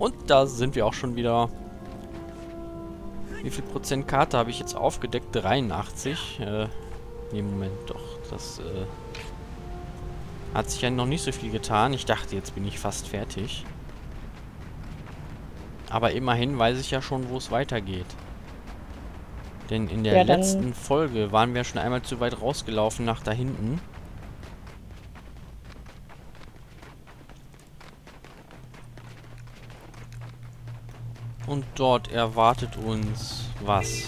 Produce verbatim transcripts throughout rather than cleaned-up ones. Und da sind wir auch schon wieder. Wie viel Prozent Karte habe ich jetzt aufgedeckt? dreiundachtzig. Äh, nee, Moment, doch. Das äh, hat sich ja noch nicht so viel getan. Ich dachte, jetzt bin ich fast fertig. Aber immerhin weiß ich ja schon, wo es weitergeht. Denn in der ja, letzten Folge waren wir schon einmal zu weit rausgelaufen nach da hinten. Und dort erwartet uns was?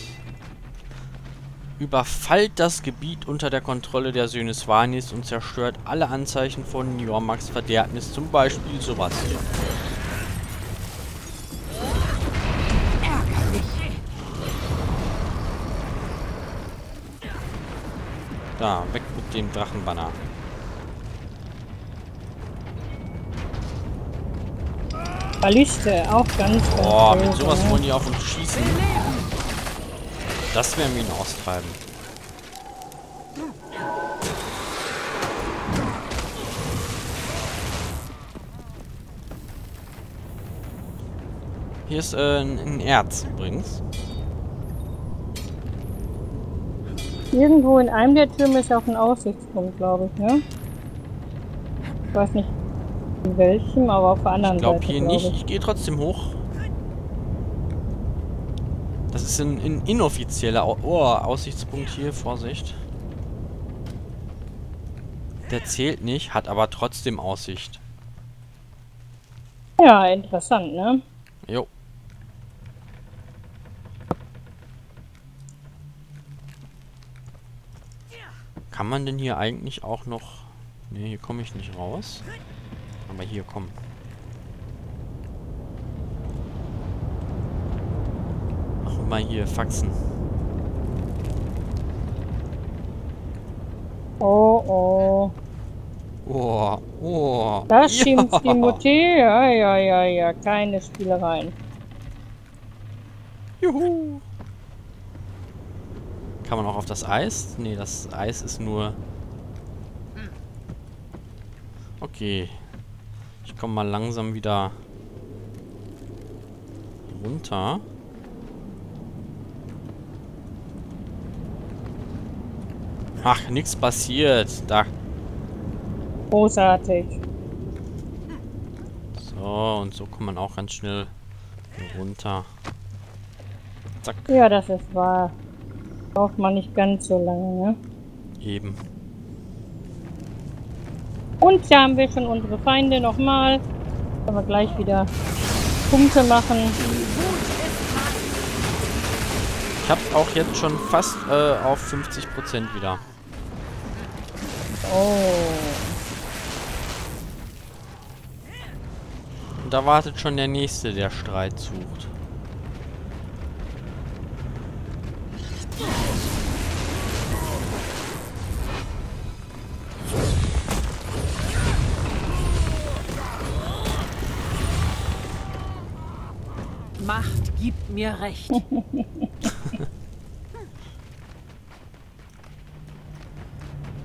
Überfallt das Gebiet unter der Kontrolle der Söhne Svanirs und zerstört alle Anzeichen von Jormags Verderbnis, zum Beispiel sowas. Da, weg mit dem Drachenbanner. Balliste, auch ganz gut. Boah, mit sowas wollen die auf uns schießen. Das werden wir ihn austreiben. Hier ist äh, ein Erz übrigens. Irgendwo in einem der Türme ist auch ein Aussichtspunkt, glaube ich, ne? Ich weiß nicht in welchem, aber auf der anderen ich glaub, Seite. Hier glaub ich glaube hier nicht. Ich gehe trotzdem hoch. Das ist ein, ein inoffizieller Au oh, Aussichtspunkt hier. Vorsicht. Der zählt nicht, hat aber trotzdem Aussicht. Ja, interessant, ne? Jo. Kann man denn hier eigentlich auch noch... Ne, hier komme ich nicht raus. Aber hier, komm. Ach, mal hier, Faxen. Oh, oh. Oh, oh. Das ja. Schimpft die Mutter. Ja, ja, ja, ja. Keine Spielereien. Juhu. Kann man auch auf das Eis? Ne, das Eis ist nur... Okay. Ich komme mal langsam wieder runter. Ach, nichts passiert. Da. Großartig. So, und so kommt man auch ganz schnell runter. Zack. Ja, das ist wahr. Braucht man nicht ganz so lange, ne? Eben. Und da haben wir schon unsere Feinde nochmal. Können wir gleich wieder Punkte machen. Ich habe auch jetzt schon fast äh, auf fünfzig Prozent wieder. Oh. Und da wartet schon der nächste, der Streit sucht. Macht gibt mir recht.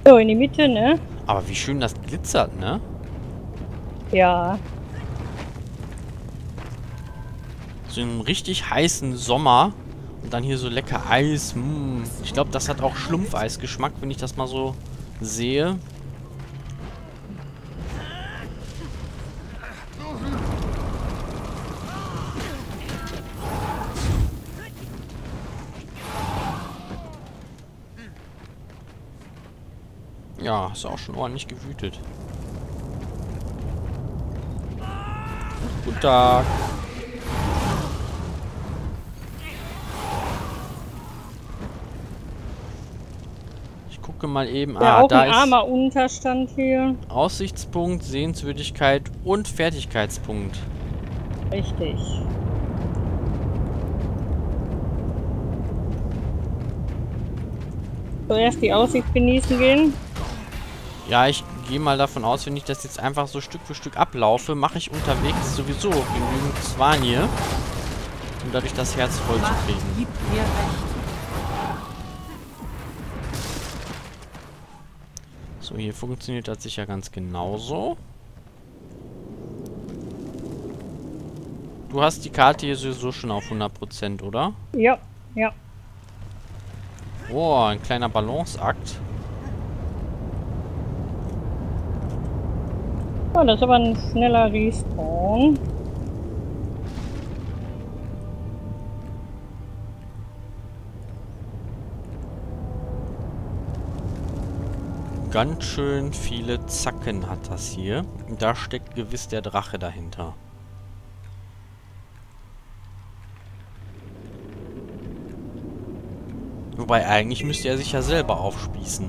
So, in die Mitte, ne? Aber wie schön das glitzert, ne? Ja. So einen richtig heißen Sommer und dann hier so lecker Eis. Mh. Ich glaube, das hat auch Schlumpfeisgeschmack, wenn ich das mal so sehe. Ja, ist auch schon ordentlich gewütet. Guten Tag. Ich gucke mal eben. Ja, ah, auch da ein ist armer Unterstand hier. Aussichtspunkt, Sehenswürdigkeit und Fertigkeitspunkt. Richtig. Zuerst die Aussicht genießen gehen. Ja, ich gehe mal davon aus, wenn ich das jetzt einfach so Stück für Stück ablaufe, mache ich unterwegs sowieso genügend Svanir, um dadurch das Herz voll zu kriegen. So, hier funktioniert das sicher ganz genauso. Du hast die Karte hier sowieso schon auf hundert Prozent, oder? Ja, ja. Oh, ein kleiner Balanceakt. Oh, das ist aber ein schneller Respawn. Ganz schön viele Zacken hat das hier. Da steckt gewiss der Drache dahinter. Wobei, eigentlich müsste er sich ja selber aufspießen.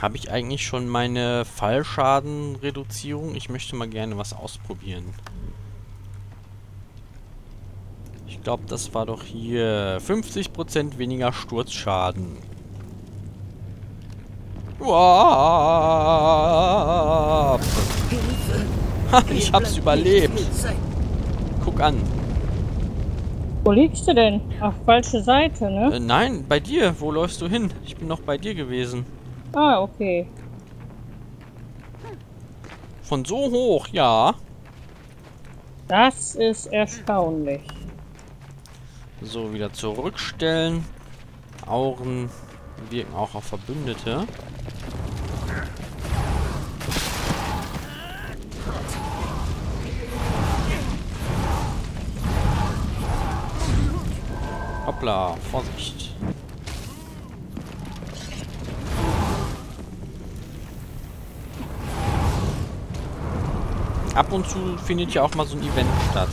Habe ich eigentlich schon meine Fallschadenreduzierung? Ich möchte mal gerne was ausprobieren. Ich glaube, das war doch hier fünfzig Prozent weniger Sturzschaden. Wow. Ich hab's überlebt. Guck an. Wo liegst du denn? Auf falsche Seite, ne? Äh, nein, bei dir. Wo läufst du hin? Ich bin noch bei dir gewesen. Ah, okay. Von so hoch, ja. Das ist erstaunlich. So, wieder zurückstellen. Auren wirken auch auf Verbündete. Hoppla, Vorsicht. Ab und zu findet ja auch mal so ein Event statt.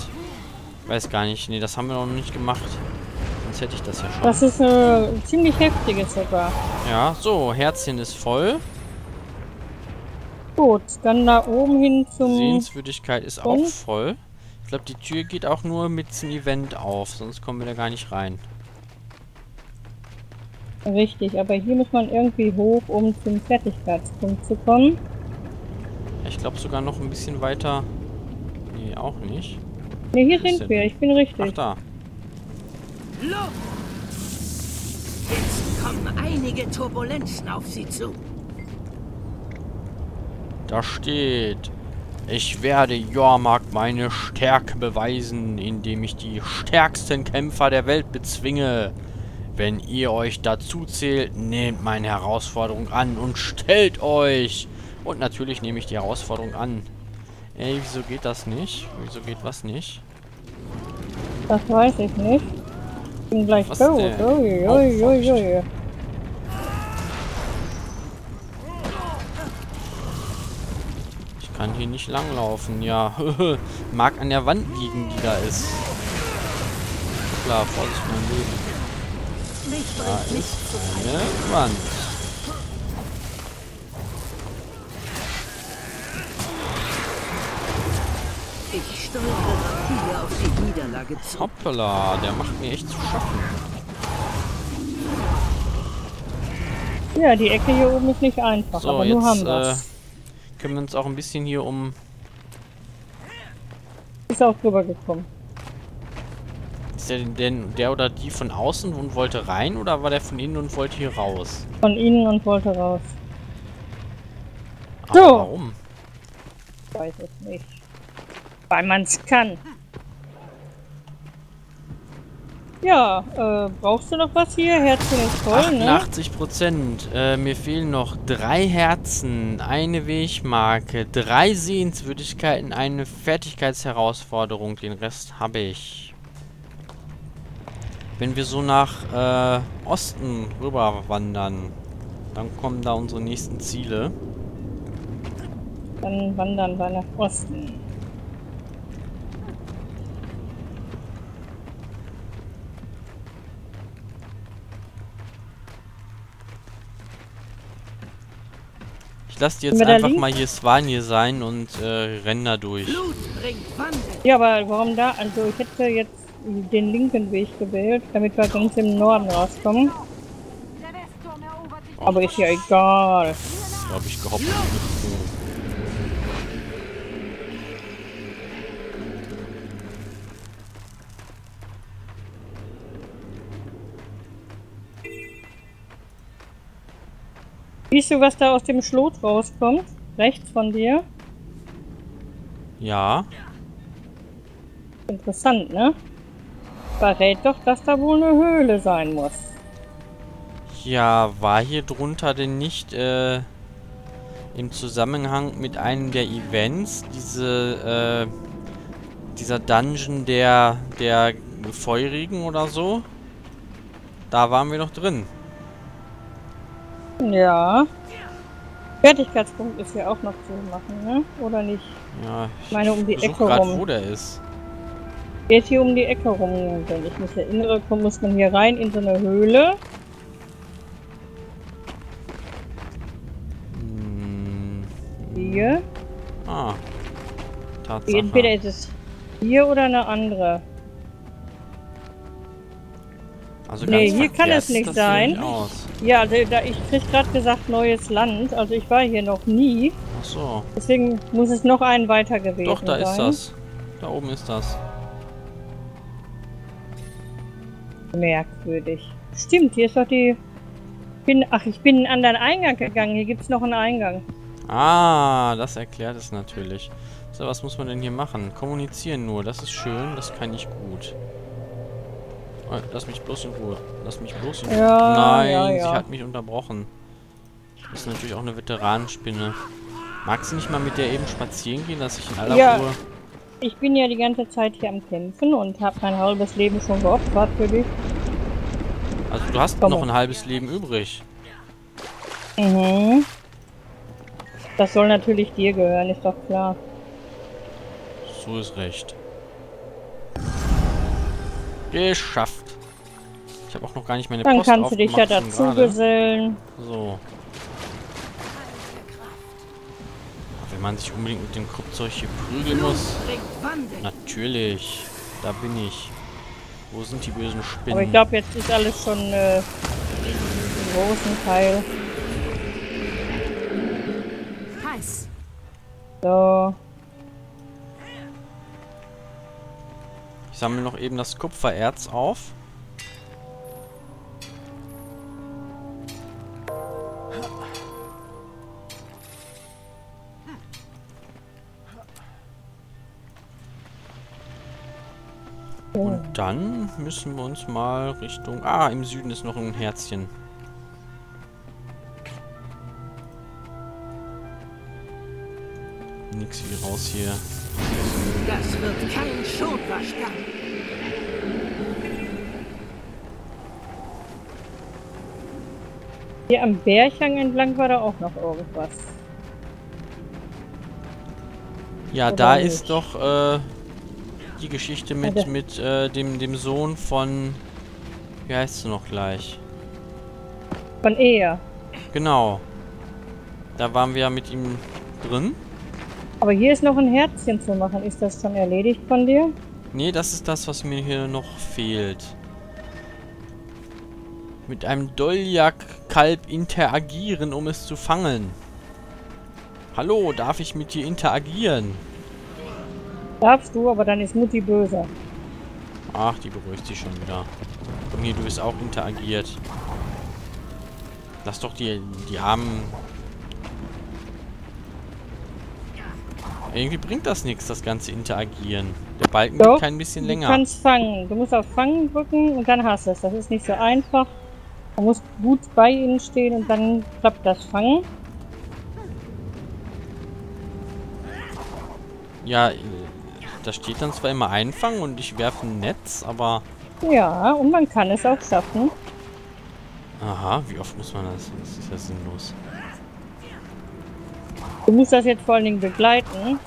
Weiß gar nicht. Nee, das haben wir noch nicht gemacht. Sonst hätte ich das ja schon. Das ist eine ziemlich heftige sogar. Ja, so. Herzchen ist voll. Gut, dann da oben hin zum... Sehenswürdigkeit ist Punkt. Auch voll. Ich glaube, die Tür geht auch nur mit dem Event auf. Sonst kommen wir da gar nicht rein. Richtig, aber hier muss man irgendwie hoch, um zum Fertigkeitspunkt zu kommen. Ich glaube sogar noch ein bisschen weiter... Nee, auch nicht. Ne, hier sind wir. Ich bin richtig. Ach, da. Jetzt kommen einige Turbulenzen auf sie zu. Da steht: Ich werde Jormag meine Stärke beweisen, indem ich die stärksten Kämpfer der Welt bezwinge. Wenn ihr euch dazu zählt, nehmt meine Herausforderung an und stellt euch. Und natürlich nehme ich die Herausforderung an. Ey, wieso geht das nicht? Wieso geht was nicht? Das weiß ich nicht. Ich bin gleich tot. Ui, ui, ui, ui. Ich kann hier nicht langlaufen, ja. Mag an der Wand liegen, die da ist. Klar, Vorsicht, mein Leben. Da ist eine Wand. Ich steuere hier auf die Niederlage zu. Hoppala, der macht mir echt zu schaffen. Ja, die Ecke hier oben ist nicht einfach, so, aber jetzt, nur haben wir äh, können wir uns auch ein bisschen hier um... Ist auch drüber gekommen. Ist der denn der oder die von außen und wollte rein, oder war der von innen und wollte hier raus? Von innen und wollte raus. Aber so. Warum? Ich weiß es nicht. Weil man es kann. Ja, äh, brauchst du noch was hier? Herzchen ist voll, achtundachtzig Prozent, ne? Äh, mir fehlen noch drei Herzen, eine Wegmarke, drei Sehenswürdigkeiten, eine Fertigkeitsherausforderung. Den Rest habe ich. Wenn wir so nach äh, Osten rüber wandern, dann kommen da unsere nächsten Ziele. Dann wandern wir nach Osten. Lass jetzt einfach mal hier Svanir sein und äh, renn da durch. Ja, aber warum da? Also ich hätte jetzt den linken Weg gewählt, damit wir ganz im Norden rauskommen. Oh. Aber ist ja egal. Da hab ich gehofft. Siehst du, was da aus dem Schlot rauskommt? Rechts von dir? Ja. Interessant, ne? Verrät doch, dass da wohl eine Höhle sein muss. Ja, war hier drunter denn nicht äh, im Zusammenhang mit einem der Events diese, äh, dieser Dungeon der, der Feurigen oder so? Da waren wir doch drin. Ja. Fertigkeitspunkt ist ja auch noch zu machen, ne? Oder nicht? Ja, ich, ich meine um die Ecke grad, rum. Wo der ist. Geht hier um die Ecke rum, wenn ich mich erinnere, muss man hier rein in so eine Höhle. Hm. Hier. Ah. Tatsache. Entweder ist es hier oder eine andere. Also ganz nee, hier kann es nicht sein. Nicht ja, also da, ich krieg gerade gesagt neues Land, also ich war hier noch nie. Ach so. Deswegen muss es noch einen weiter gewesen sein. Doch, da sein. Ist das. Da oben ist das. Merkwürdig. Stimmt, hier ist doch die... Bin... Ach, ich bin in einen anderen Eingang gegangen. Hier gibt es noch einen Eingang. Ah, das erklärt es natürlich. So, was muss man denn hier machen? Kommunizieren nur. Das ist schön, das kann ich gut. Lass mich bloß in Ruhe. Lass mich bloß in Ruhe. Ja, nein, ja, ja. Sie hat mich unterbrochen. Das ist natürlich auch eine Veteranenspinne. Magst du nicht mal mit der eben spazieren gehen, dass ich in aller ja. Ruhe... Ich bin ja die ganze Zeit hier am Kämpfen und habe mein halbes Leben schon geopfert für dich. Also du hast Komm noch ein halbes Leben übrig. Mhm. Das soll natürlich dir gehören, ist doch klar. So ist recht. Geschafft. Ich habe auch noch gar nicht meine Dann Post Dann kannst du dich ja dazu gesellen. So. Wenn man sich unbedingt mit dem Kruppzeug hier prügeln muss. Natürlich. Da bin ich. Wo sind die bösen Spinnen? Aber ich glaube, jetzt ist alles schon äh, im großen Teil. Heiß. So. Ich sammle noch eben das Kupfererz auf. Und dann müssen wir uns mal Richtung... Ah, im Süden ist noch ein Herzchen. Nix wie raus hier. Das wird kein Schonverstand. Hier am Berghang entlang war da auch noch irgendwas. Ja, Oder da nicht? Ist doch... Äh, die Geschichte mit, okay. mit äh, dem, dem Sohn von... Wie heißt du noch gleich? Von Ehe. Genau. Da waren wir ja mit ihm drin. Aber hier ist noch ein Herzchen zu machen. Ist das dann erledigt von dir? Nee, das ist das, was mir hier noch fehlt. Mit einem Dolyak-Kalb interagieren, um es zu fangen. Hallo, darf ich mit dir interagieren? Darfst du, aber dann ist Mutti böse. Ach, die beruhigt sich schon wieder. Und hier, du bist auch interagiert. Lass doch die, die armen... Irgendwie bringt das nichts, das ganze Interagieren. Der Balken so, wird kein bisschen länger. Du kannst fangen. Du musst auf Fangen drücken und dann hast du es. Das ist nicht so einfach. Du musst gut bei ihnen stehen und dann klappt das Fangen. Ja... Da steht dann zwar immer einfangen und ich werfe ein Netz, aber... Ja, und man kann es auch schaffen. Aha, wie oft muss man das? Das ist ja sinnlos. Du musst das jetzt vor allen Dingen begleiten.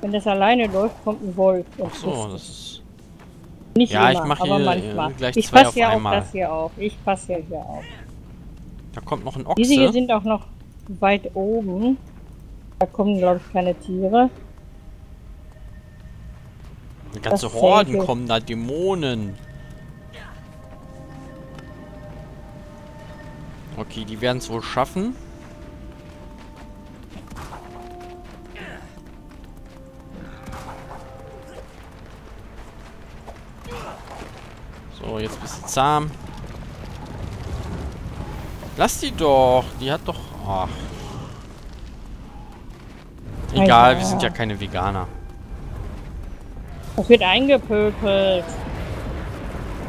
Wenn das alleine läuft, kommt ein Wolf. Ach so, das ist... Nicht ja, immer, ich mache hier manchmal. Gleich ich passe ja auf das hier auf. Ich passe ja hier auf. Da kommt noch ein Ochse. Diese hier sind auch noch weit oben. Da kommen, glaube ich, keine Tiere. Ganze Horden kommen da, Dämonen. Okay, die werden es wohl schaffen. So, jetzt bist du zahm. Lass die doch. Die hat doch... Ach. Egal, Alter, wir sind ja keine Veganer. Das wird eingepökelt.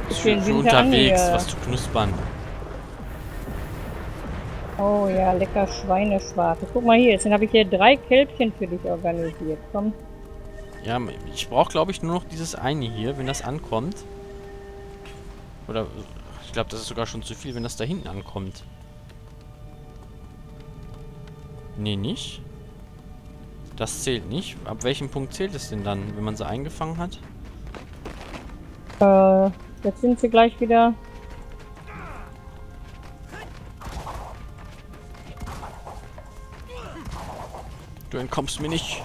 Ich bin schon unterwegs, angehe. was zu knuspern. Oh ja, lecker Schweineschwarz. Guck mal hier, jetzt habe ich hier drei Kälbchen für dich organisiert. Komm. Ja, ich brauche glaube ich nur noch dieses eine hier, wenn das ankommt. Oder, ich glaube das ist sogar schon zu viel, wenn das da hinten ankommt. Nee, nicht. Das zählt nicht. Ab welchem Punkt zählt es denn dann, wenn man sie eingefangen hat? Äh, jetzt sind sie gleich wieder... Du entkommst mir nicht.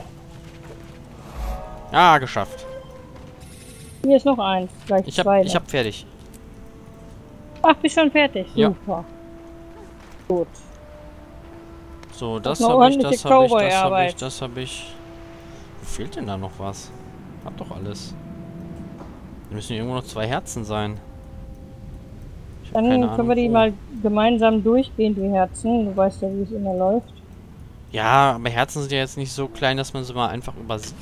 Ah, geschafft. Hier ist noch eins. Gleich ich, hab, zwei ich hab fertig. Ach, bist schon fertig? Ja. Super. Gut. So, das habe ich, das habe ich, das habe ich, das habe ich. Wo fehlt denn da noch was? Hab doch alles. Da müssen irgendwo noch zwei Herzen sein. Dann können Ahnung, wir die wo. mal gemeinsam durchgehen, die Herzen. Du weißt ja, wie es immer läuft. Ja, aber Herzen sind ja jetzt nicht so klein, dass man sie mal einfach übersieht.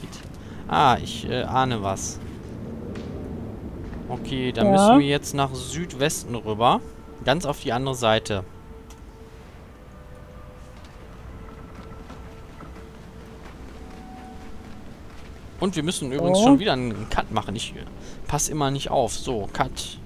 Ah, ich äh, ahne was. Okay, dann ja. müssen wir jetzt nach Südwesten rüber. Ganz auf die andere Seite. Und wir müssen übrigens oh. schon wieder einen Cut machen. Ich passe immer nicht auf. So, Cut.